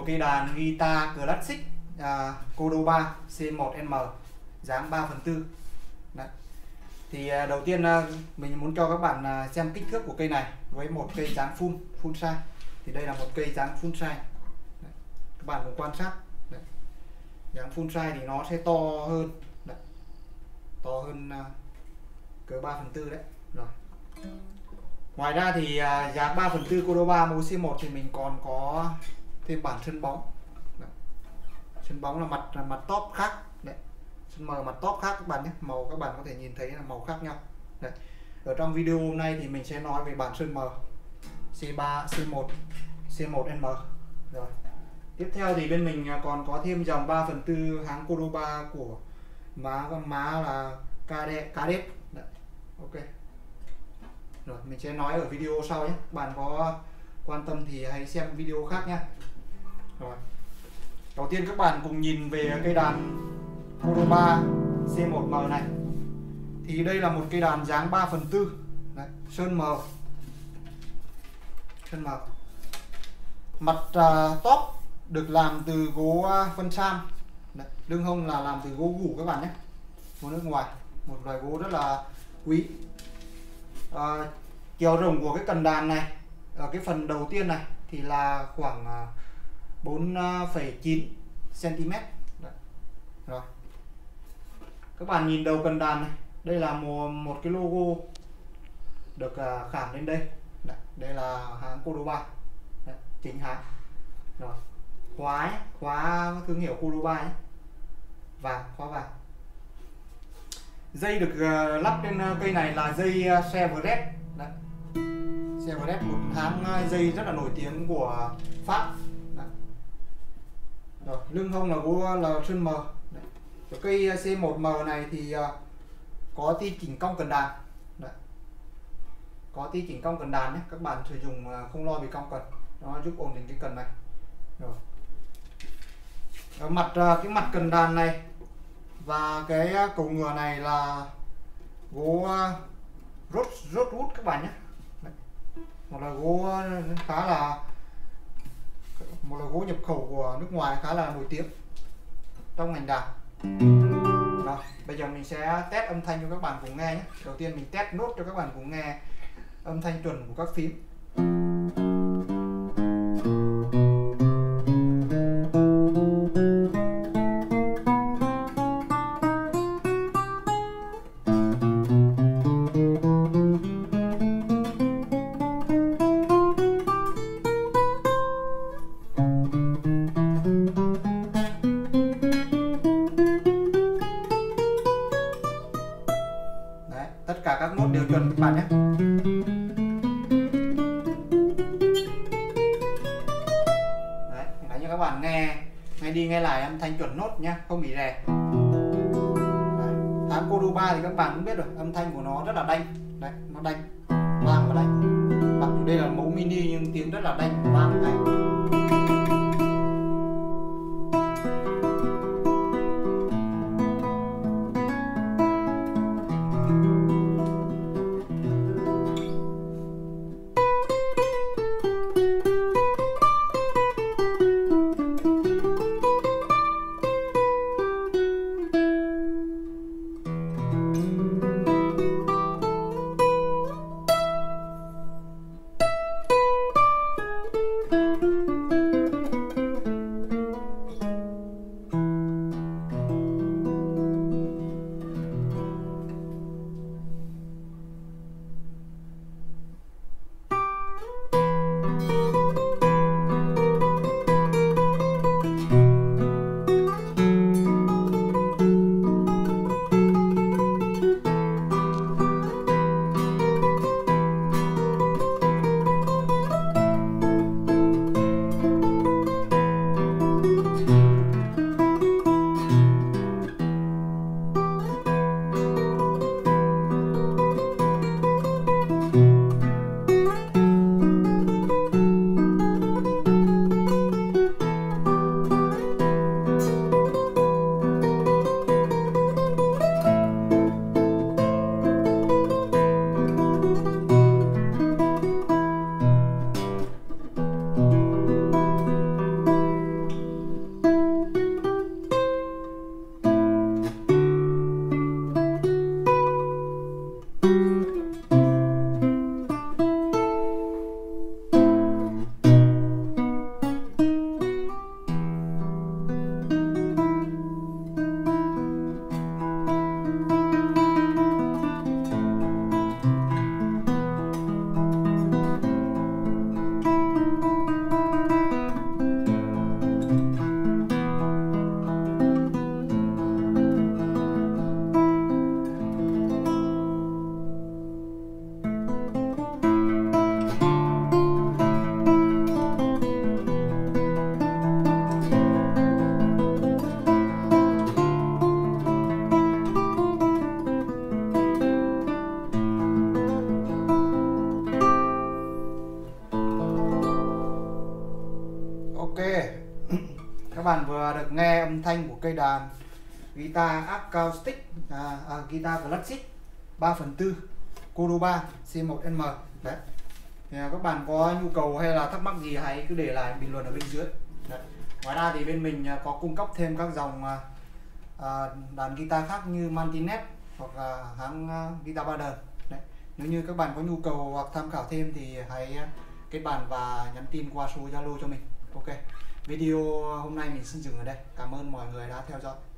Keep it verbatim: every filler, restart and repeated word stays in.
một cây đàn guitar classic à, Cordoba C một M dáng ba phần tư. Đấy. Thì à, đầu tiên à, mình muốn cho các bạn à, xem kích thước của cây này với một cây dáng full full size. Thì đây là một cây dáng full size. Đấy. Các bạn cũng quan sát. Đấy. Dáng full size thì nó sẽ to hơn. Đấy. To hơn à, cỡ ba phần tư đấy. Rồi. Ngoài ra thì à, giá ba phần tư Cordoba mẫu C một thì mình còn có thêm bản sân bóng. Đấy. Sân bóng là mặt là mặt top khác. Đấy. Sân mờ mặt top khác các bạn nhé. Màu các bạn có thể nhìn thấy là màu khác nhau. Đấy. Ở trong video hôm nay thì mình sẽ nói về bản sân mờ C ba, C một, C một M. Rồi. Tiếp theo thì bên mình còn có thêm dòng ba phần tư hãng Cordoba của má má là Kadep. Kadep. Đấy. Ok. Rồi, mình sẽ nói ở video sau nhé. Bạn có quan tâm thì hãy xem video khác nhé. Rồi. Đầu tiên các bạn cùng nhìn về cây đàn Cordoba C một M này. Thì đây là một cây đàn dáng ba phần tư. Đấy, sơn mờ. Sơn mờ. Mặt uh, top được làm từ gỗ uh, phân sam. Đấy, lưng hông là làm từ gỗ gủ các bạn nhé. Gỗ nước ngoài, một loại gỗ rất là quý. À, chiều rộng của cái cần đàn này ở cái phần đầu tiên này thì là khoảng bốn phẩy chín xen ti mét. Đấy. Rồi. Các bạn nhìn đầu cần đàn này, đây là một, một cái logo được khảm lên đây. Đấy. Đây là hãng Cordoba. Đấy. Chính hãng. Rồi. Khóa ấy. Khóa thương hiệu Cordoba ấy. Vàng, khóa vàng. Dây được uh, lắp trên uh, cây này là dây uh, Savarez. Savarez, một hãng uh, dây rất là nổi tiếng của uh, Pháp. Đấy. Rồi, lưng hông là gỗ là sơn mờ. Đấy. Cây uh, C một M này thì uh, có ti chỉnh cong cần đàn. Đấy. Có ti chỉnh cong cần đàn nhé, các bạn sử dụng uh, không lo bị cong cần. Nó giúp ổn định cái cần này. Rồi. Ở mặt uh, cái mặt cần đàn này và cái cầu ngựa này là gỗ rốt rốt rút các bạn nhé. Đấy. Một là gỗ khá là một là gỗ nhập khẩu của nước ngoài khá là nổi tiếng trong ngành đàn. Rồi, bây giờ mình sẽ test âm thanh cho các bạn cùng nghe nhé. Đầu tiên mình test nốt cho các bạn cùng nghe âm thanh chuẩn của các phím. Tất cả các nốt đều chuẩn các bạn nhé. Đấy, để cho các bạn nghe ngay đi nghe lại âm thanh chuẩn nốt nhé, không bị rè. Hãng Cordoba thì các bạn cũng biết rồi, âm thanh của nó rất là đanh. Đấy, nó đanh, vang và đanh. Mặc dù đây là mẫu mini nhưng tiếng rất là đanh, vang đanh. Thank you. vừa được nghe âm thanh của cây đàn guitar acoustic, à, à, guitar classic ba phần tư Cordoba C một M đấy. Thì các bạn có nhu cầu hay là thắc mắc gì hãy cứ để lại bình luận ở bên dưới đấy. Ngoài ra thì bên mình có cung cấp thêm các dòng à, đàn guitar khác như Martinez hoặc là hãng guitar ba đời. Nếu như các bạn có nhu cầu hoặc tham khảo thêm thì hãy kết bạn và nhắn tin qua số Zalo cho mình. Ok. Video hôm nay mình xin dừng ở đây. Cảm ơn mọi người đã theo dõi.